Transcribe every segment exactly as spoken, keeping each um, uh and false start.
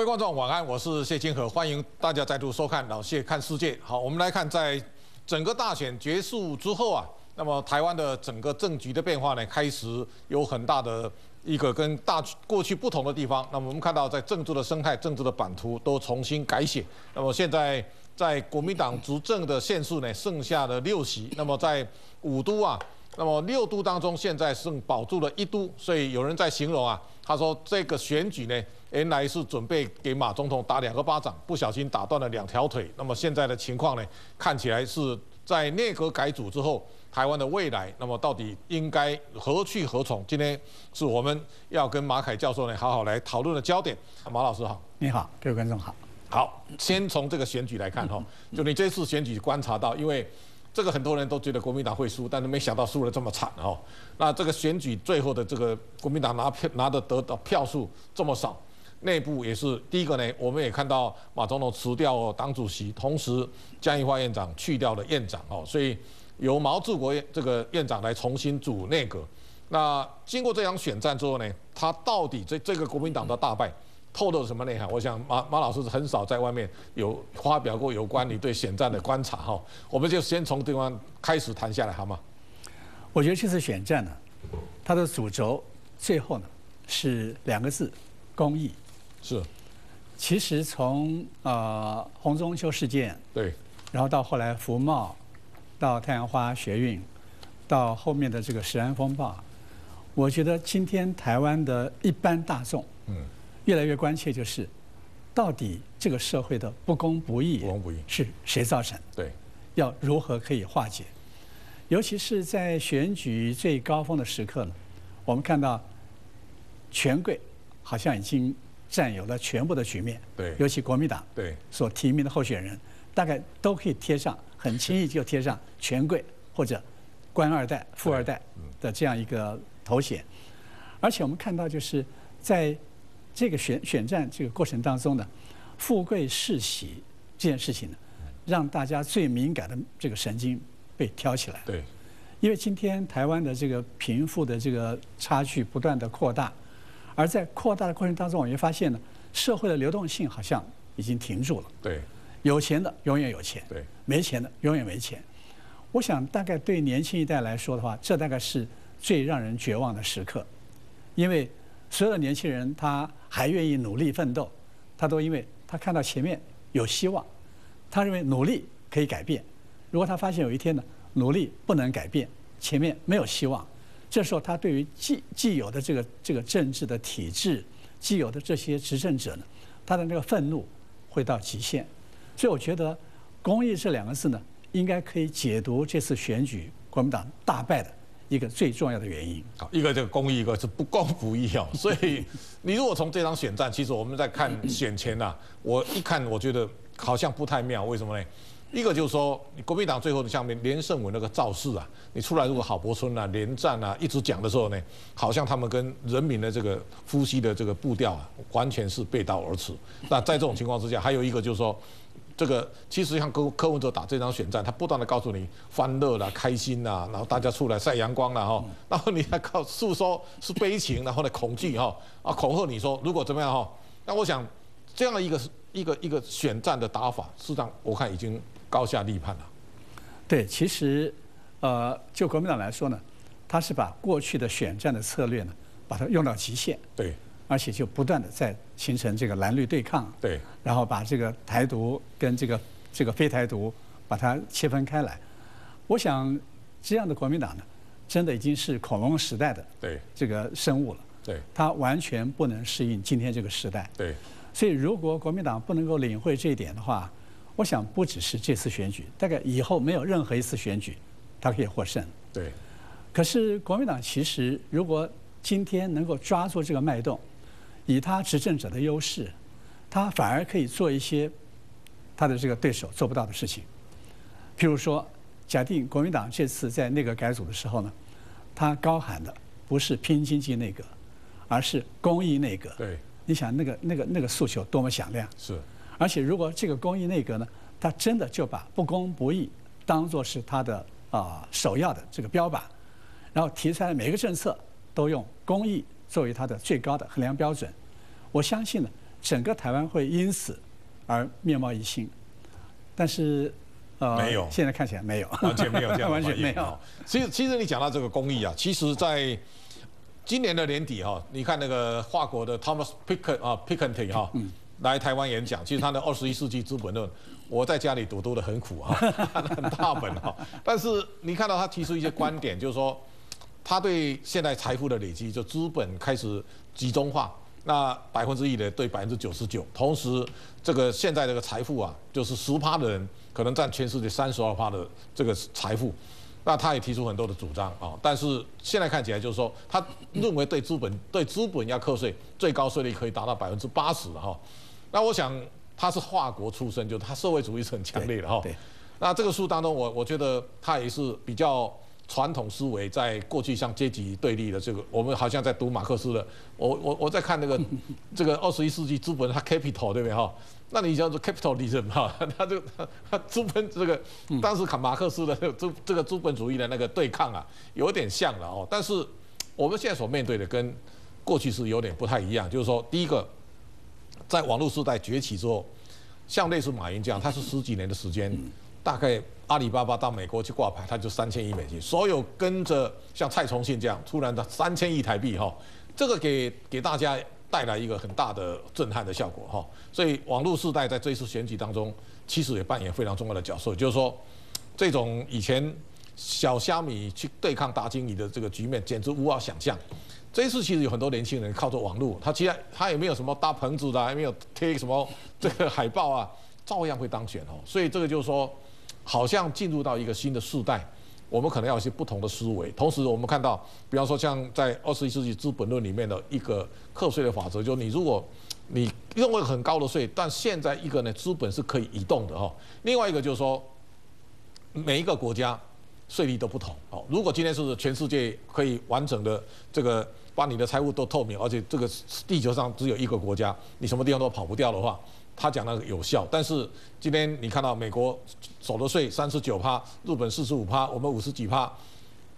位观众晚安，我是谢金河，欢迎大家再度收看老谢看世界。好，我们来看，在整个大选结束之后啊，那么台湾的整个政局的变化呢，开始有很大的一个跟大过去不同的地方。那么我们看到，在政治的生态、政治的版图都重新改写。那么现在在国民党执政的县市呢，剩下的六席。那么在五都啊。 那么六都当中，现在剩保住了一都，所以有人在形容啊，他说这个选举呢，原来是准备给马总统打两个巴掌，不小心打断了两条腿。那么现在的情况呢，看起来是在内阁改组之后，台湾的未来，那么到底应该何去何从？今天是我们要跟马凯教授呢，好好来讨论的焦点。马老师好，你好，各位观众好。好，先从这个选举来看哈，就你这次选举观察到，因为。 这个很多人都觉得国民党会输，但是没想到输了这么惨哦。那这个选举最后的这个国民党拿票拿的得到票数这么少，内部也是第一个呢。我们也看到马总统辞掉党主席，同时江宜桦院长去掉了院长哦，所以由毛治国这个院长来重新组内阁。那经过这场选战之后呢，他到底这这个国民党的大败？ 透露什么内涵？我想马马老师很少在外面有发表过有关你对选战的观察哈，我们就先从对方开始谈下来好吗？我觉得这次选战呢，它的主轴最后呢是两个字：公益。是。其实从呃洪仲丘事件，对，然后到后来服贸，到太阳花学运，到后面的这个食安风暴，我觉得今天台湾的一般大众，嗯。 越来越关切就是，到底这个社会的不公不义是谁造成？对，要如何可以化解？尤其是在选举最高峰的时刻呢，我们看到权贵好像已经占有了全部的局面。对，尤其国民党对所提名的候选人，大概都可以贴上，很轻易就贴上权贵或者官二代、富二代的这样一个头衔。而且我们看到就是在 这个选选战这个过程当中呢，富贵世袭这件事情呢，让大家最敏感的这个神经被挑起来。对，因为今天台湾的这个贫富的这个差距不断的扩大，而在扩大的过程当中，我们发现呢，社会的流动性好像已经停住了。对，有钱的永远有钱，对，没钱的永远没钱。我想大概对年轻一代来说的话，这大概是最让人绝望的时刻，因为。 所有的年轻人，他还愿意努力奋斗，他都因为他看到前面有希望，他认为努力可以改变。如果他发现有一天呢，努力不能改变，前面没有希望，这时候他对于既既有的这个这个政治的体制，既有的这些执政者呢，他的那个愤怒会到极限。所以我觉得“公益”这两个字呢，应该可以解读这次选举国民党大败的。 一个最重要的原因，好，一个这个公益，一个是不公不义哦。所以你如果从这场选战，其实我们在看选前呐、啊，我一看我觉得好像不太妙，为什么呢？一个就是说，你国民党最后的像连胜文那个造势啊，你出来如果郝柏村啊、连战啊一直讲的时候呢，好像他们跟人民的这个呼吸的这个步调啊，完全是背道而驰。那在这种情况之下，还有一个就是说。 这个其实像柯柯文哲打这场选战，他不断的告诉你欢乐啦、开心啦，然后大家出来晒阳光啦哈，然后你还告诉说是悲情，然后呢恐惧哈啊恐吓你说如果怎么样哈，那我想这样的一个一个一个选战的打法，事实上我看已经高下立判了。对，其实呃就国民党来说呢，他是把过去的选战的策略呢，把它用到极限。对。 而且就不断的在形成这个蓝绿对抗，对，然后把这个台独跟这个这个非台独把它切分开来。我想这样的国民党呢，真的已经是恐龙时代的对这个生物了，对，它完全不能适应今天这个时代，对。所以如果国民党不能够领会这一点的话，我想不只是这次选举，大概以后没有任何一次选举，它可以获胜，对。可是国民党其实如果今天能够抓住这个脉动。 以他执政者的优势，他反而可以做一些他的这个对手做不到的事情。譬如说，假定国民党这次在内阁改组的时候呢，他高喊的不是拼经济内阁，而是公益内阁。对，你想那个那个那个诉求多么响亮！是。而且如果这个公益内阁呢，他真的就把不公不义当作是他的啊、呃、首要的这个标靶，然后提出来的每个政策都用公益作为他的最高的衡量标准。 我相信呢，整个台湾会因此而面貌一新，但是。 呃，没有，现在看起来没有，完全没有这样，完全没有。其实，其实你讲到这个公益啊，其实在今年的年底哈、啊，你看那个法国的 Thomas Piketty 啊 Piketty 哈、啊，嗯、来台湾演讲，其实他的《二十一世纪资本论》，我在家里读读的很苦啊，看得很大本哈、啊。但是你看到他提出一些观点，就是说他对现代财富的累积，就资本开始集中化。 那百分之一的对百分之九十九，同时这个现在这个财富啊，就是十趴的人可能占全世界三十二趴的这个财富，那他也提出很多的主张啊，但是现在看起来就是说，他认为对资本对资本要课税，最高税率可以达到百分之八十哈。那我想他是法国出身，就他社会主义是很强烈的哈。那这个书当中我，我我觉得他也是比较。 传统思维在过去像阶级对立的这个，我们好像在读马克思的。我我我在看那个这个二十一世纪资本，它 capital 对不对哈？那你叫做 capitalism 哈，它这它资本这个当时看马克思的这这个资本主义的那个对抗啊，有点像了哦。但是我们现在所面对的跟过去是有点不太一样，就是说，第一个，在网络时代崛起之后，像类似马云这样，他是十几年的时间。 大概阿里巴巴到美国去挂牌，他就三千亿美金。所有跟着像蔡崇信这样，突然的三千亿台币哈，这个给给大家带来一个很大的震撼的效果哈。所以网络世代在这次选举当中，其实也扮演非常重要的角色。就是说，这种以前小虾米去对抗大鲸鱼的这个局面，简直无法想象。这一次其实有很多年轻人靠着网络，他其实他也没有什么搭棚子的，也没有贴什么这个海报啊，照样会当选哦。所以这个就是说。 好像进入到一个新的世代，我们可能要有些不同的思维。同时，我们看到，比方说像在《二十一世纪资本论》里面的一个课税的法则，就是你如果你用了很高的税，但现在一个呢，资本是可以移动的哦。另外一个就是说，每一个国家税率都不同哦。如果今天是全世界可以完整的这个把你的财务都透明，而且这个地球上只有一个国家，你什么地方都跑不掉的话。 他讲那个有效，但是今天你看到美国所得税三十九趴，日本四十五趴，我们五十几趴，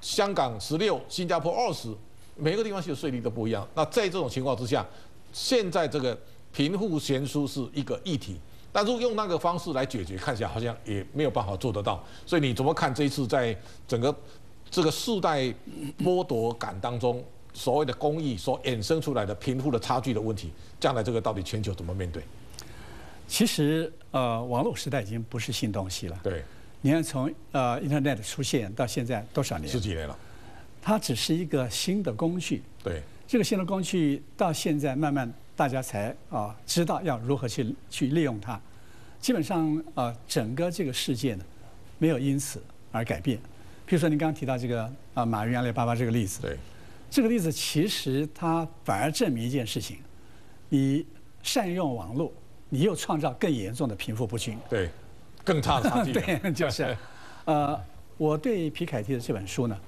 香港十六，新加坡二十，每个地方其实税率都不一样。那在这种情况之下，现在这个贫富悬殊是一个议题，但是用那个方式来解决，看起来好像也没有办法做得到。所以你怎么看这一次在整个这个世代剥夺感当中，所谓的公益所衍生出来的贫富的差距的问题，将来这个到底全球怎么面对？ 其实，呃，网络时代已经不是新东西了。对，你看从呃 Internet 出现到现在多少年？十几年了。它只是一个新的工具。对。这个新的工具到现在慢慢大家才啊、呃、知道要如何去去利用它。基本上啊、呃，整个这个世界呢，没有因此而改变。比如说您刚刚提到这个啊、呃、马云阿里巴巴这个例子。对。这个例子其实它反而证明一件事情：你善用网络。 你又创造更严重的贫富不均，对，更差的差距。对，就是，呃，我对皮凯蒂的这本书呢，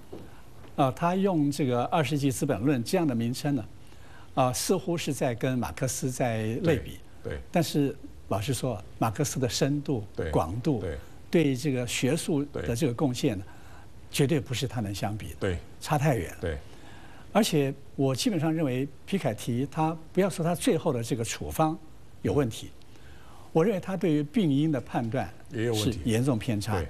呃，他用这个《二十世纪资本论》这样的名称呢，啊、呃，似乎是在跟马克思在类比。对。对但是老实说，马克思的深度、广度， 对, 对这个学术的这个贡献呢，绝对不是他能相比的。对。差太远。对。而且我基本上认为，皮凯蒂他不要说他最后的这个处方。 有问题，我认为他对于病因的判断是严重偏差，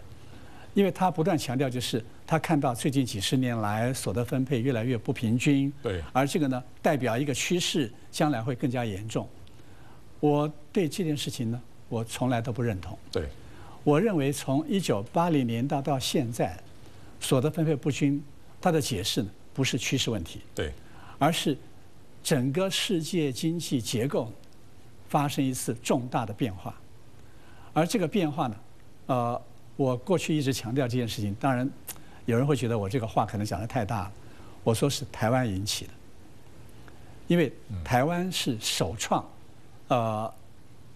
因为他不断强调就是他看到最近几十年来所得分配越来越不平均，对，而这个呢代表一个趋势，将来会更加严重。我对这件事情呢，我从来都不认同。对，我认为从一九八零年代到现在，所得分配不均，它的解释呢不是趋势问题，对，而是整个世界经济结构。 发生一次重大的变化，而这个变化呢，呃，我过去一直强调这件事情。当然，有人会觉得我这个话可能讲得太大了。我说是台湾引起的，因为台湾是首创，呃，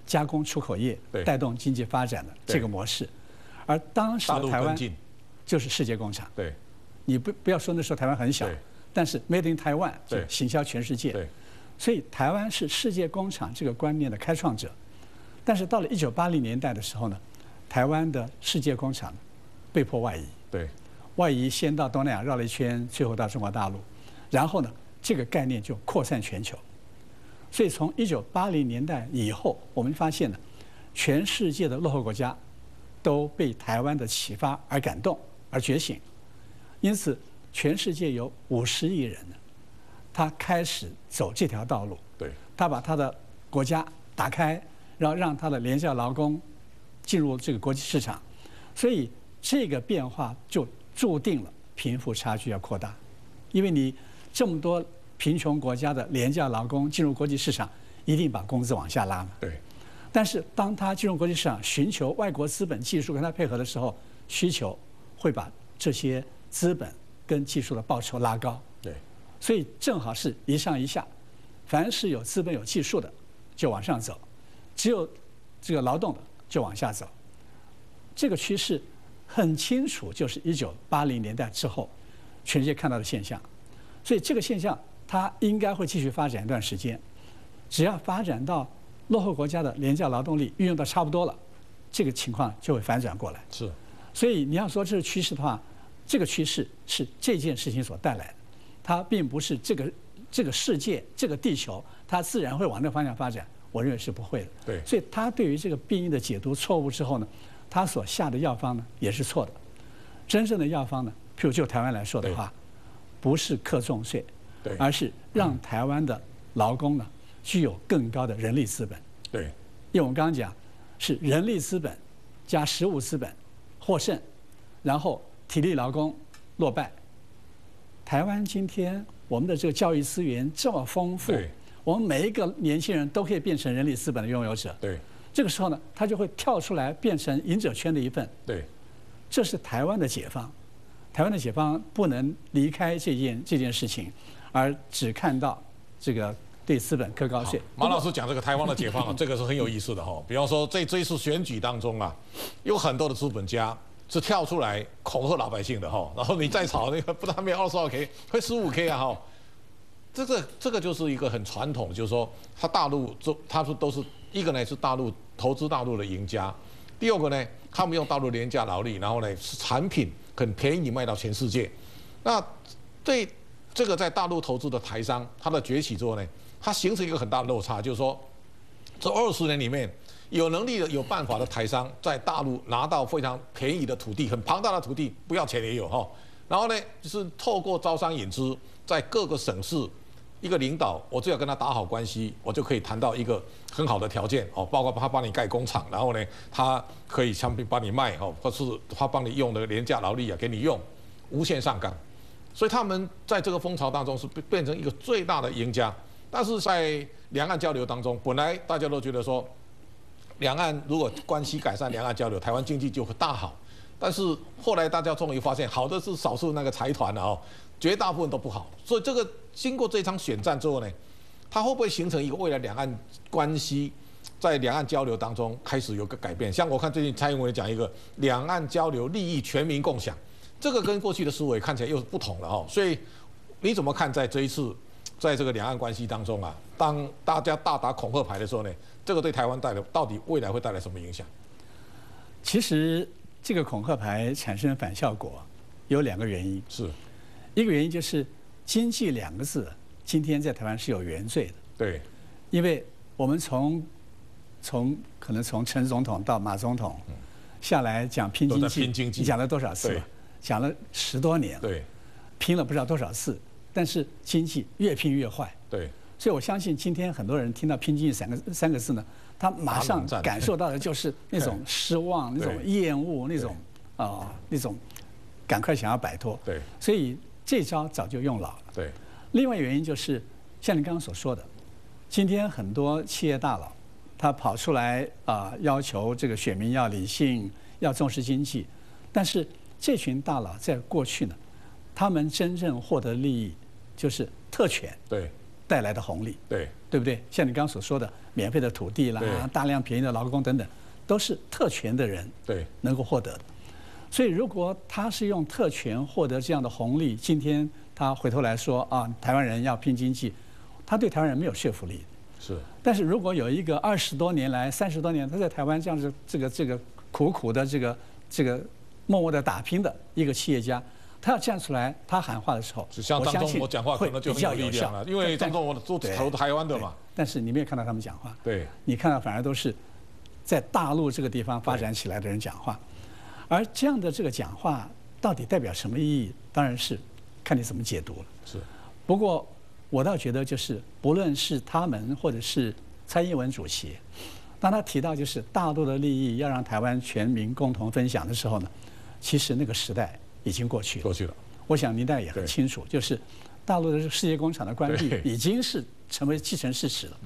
加工出口业带动经济发展的这个模式，而当时的台湾就是世界工厂。对，你不不要说那时候台湾很小，但是 Made in Taiwan 就行销全世界。 所以台湾是世界工厂这个观念的开创者，但是到了一九八零年代的时候呢，台湾的世界工厂被迫外移。对，外移先到东南亚绕了一圈，最后到中国大陆，然后呢，这个概念就扩散全球。所以从一九八零年代以后，我们发现呢，全世界的落后国家都被台湾的启发而感动而觉醒，因此全世界有五十亿人呢，他开始走这条道路。对，他把他的国家打开，然后让他的廉价劳工进入这个国际市场，所以这个变化就注定了贫富差距要扩大，因为你这么多贫穷国家的廉价劳工进入国际市场，一定把工资往下拉嘛。对。但是当他进入国际市场，寻求外国资本技术跟他配合的时候，需求会把这些资本跟技术的报酬拉高。对。所以正好是一上一下，凡是有资本有技术的就往上走，只有这个劳动的就往下走。这个趋势很清楚，就是一九八零年代之后全世界看到的现象。所以这个现象它应该会继续发展一段时间，只要发展到落后国家的廉价劳动力运用到差不多了，这个情况就会反转过来。是，所以你要说这是趋势的话，这个趋势是这件事情所带来的，它并不是这个这个世界这个地球它自然会往那方向发展，我认为是不会的。对，所以他对于这个病因的解读错误之后呢，他所下的药方呢也是错的。真正的药方呢，譬如就台湾来说的话，不是课重税，而是让台湾的劳工呢具有更高的人力资本。对，因为我们刚刚讲是人力资本加实物资本获胜，然后体力劳工落败。台湾今天我们的这个教育资源这么丰富，我们每一个年轻人都可以变成人力资本的拥有者。对，这个时候呢，他就会跳出来变成赢者圈的一份。对，这是台湾的解放。台湾的解放不能离开这件这件事情，而只看到这个对资本课高税。马老师讲这个台湾的解放啊，这个是很有意思的哈、哦。比方说，在这一次选举当中啊，有很多的资本家是跳出来恐吓老百姓的哈、哦。然后你再炒那个，不但没有二十二 K， 会十五 K 啊哈、哦。这个这个就是一个很传统，就是说他大陆就他说都是一个呢是大陆投资大陆的赢家，第二个呢他们用大陆廉价劳力，然后呢是产品很便宜卖到全世界。那对这个在大陆投资的台商，他的崛起之后呢，它形成一个很大的落差，就是说这二十年里面有能力的有办法的台商在大陆拿到非常便宜的土地，很庞大的土地，不要钱也有哈、哦。然后呢就是透过招商引资，在各个省市一个领导，我只要跟他打好关系，我就可以谈到一个很好的条件哦，包括他帮你盖工厂，然后呢，他可以产品帮你卖哦，或是他帮你用的廉价劳力啊，给你用，无限上纲。所以他们在这个风潮当中是变成一个最大的赢家。但是在两岸交流当中，本来大家都觉得说，两岸如果关系改善，两岸交流，台湾经济就会大好。但是后来大家终于发现，好的是少数那个财团了哦。绝大部分都不好，所以这个经过这场选战之后呢，它会不会形成一个未来两岸关系在两岸交流当中开始有个改变？像我看最近蔡英文讲一个两岸交流利益全民共享，这个跟过去的思维看起来又不同了哦。所以你怎么看在这一次在这个两岸关系当中啊，当大家大打恐吓牌的时候呢，这个对台湾带来到底未来会带来什么影响？其实这个恐吓牌产生反效果有两个原因是。一个原因就是"经济"两个字，今天在台湾是有原罪的。对，因为我们从从可能从陈总统到马总统下来讲拼经济，拼经济你讲了多少次了？讲了十多年了。对，拼了不知道多少次，但是经济越拼越坏。对，所以我相信今天很多人听到"拼经济"三个三个字呢，他马上感受到的就是那种失望、那种厌恶、那种啊、呃、那种赶快想要摆脱。对，所以这招早就用老了。对，另外原因就是像你刚刚所说的，今天很多企业大佬他跑出来啊、呃，要求这个选民要理性，要重视经济。但是这群大佬在过去呢，他们真正获得利益就是特权对带来的红利，对对不对？像你刚刚所说的，免费的土地啦，大量便宜的劳工等等，都是特权的人对能够获得的。所以，如果他是用特权获得这样的红利，今天他回头来说啊，台湾人要拼经济，他对台湾人没有说服力。是。但是如果有一个二十多年来、三十多年他在台湾这样子这个这个苦苦的这个这个默默的打拼的一个企业家，他要站出来，他喊话的时候，只像张忠谋讲话可能就很有力量了，因为张忠谋都投台湾的嘛。但是你没有看到他们讲话，对，你看到反而都是在大陆这个地方发展起来的人讲话，而这样的这个讲话到底代表什么意义，当然是看你怎么解读了。是，不过我倒觉得就是不论是他们或者是蔡英文主席，当他提到就是大陆的利益要让台湾全民共同分享的时候呢，其实那个时代已经过去了。过去了。我想您大概也很清楚，就是大陆的世界工厂的关闭已经是成为既成事实了。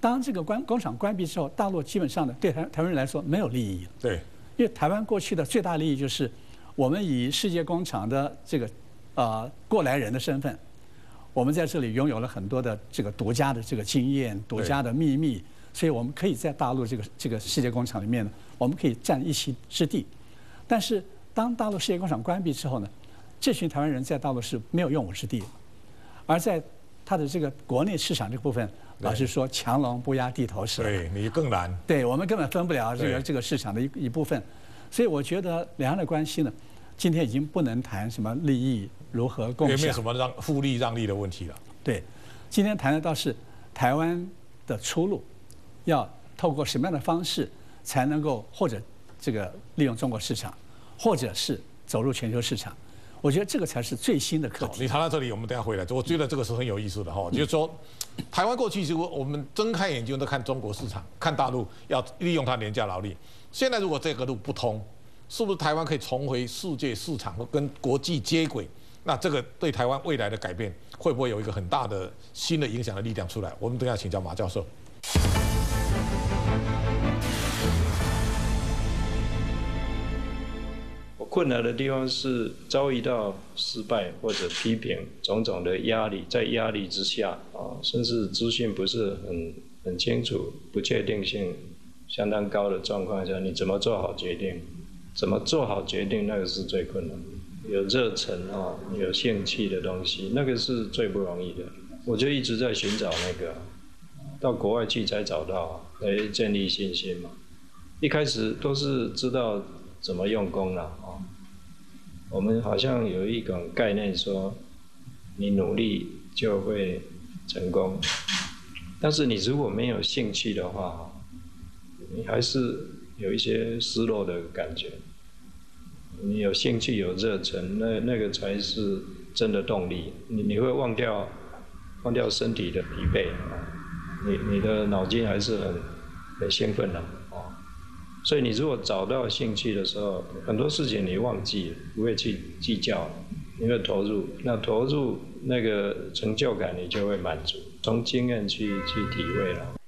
当这个关工厂关闭之后，大陆基本上呢对台台湾人来说没有利益了。对。因为台湾过去的最大利益就是我们以世界工厂的这个呃过来人的身份，我们在这里拥有了很多的这个独家的这个经验、独家的秘密。所以我们可以在大陆这个这个世界工厂里面呢，我们可以占一席之地。但是当大陆世界工厂关闭之后呢，这群台湾人在大陆是没有用武之地，而在他的这个国内市场这个部分，老实说，强龙不压地头蛇。对你更难。对我们根本分不了这个这个市场的一一部分。所以我觉得两岸的关系呢，今天已经不能谈什么利益如何共享，也没有什么让互利让利的问题了。对，今天谈的倒是台湾的出路。要透过什么样的方式才能够，或者这个利用中国市场，或者是走入全球市场？我觉得这个才是最新的课题。你谈到这里，我们等一下回来。我觉得这个是很有意思的哈，就是说，台湾过去如果我们睁开眼睛都看中国市场，看大陆要利用它廉价劳力。现在如果这个路不通，是不是台湾可以重回世界市场，跟国际接轨？那这个对台湾未来的改变，会不会有一个很大的新的影响的力量出来？我们等一下请教马教授。困难的地方是遭遇到失败或者批评种种的压力，在压力之下啊，甚至资讯不是很很清楚，不确定性相当高的状况下，你怎么做好决定？怎么做好决定？那个是最困难。有热忱啊，有兴趣的东西，那个是最不容易的。我就一直在寻找那个，到国外去才找到，来建立信心嘛。一开始都是知道怎么用功了啊。我们好像有一种概念说，你努力就会成功，但是你如果没有兴趣的话，你还是有一些失落的感觉。你有兴趣有热忱，那那个才是真的动力。你你会忘掉忘掉身体的疲惫，你你的脑筋还是很很兴奋的啊。所以你如果找到兴趣的时候，很多事情你忘记了，不会去计较，你会投入。那投入那个成就感，你就会满足。从经验去去体会了。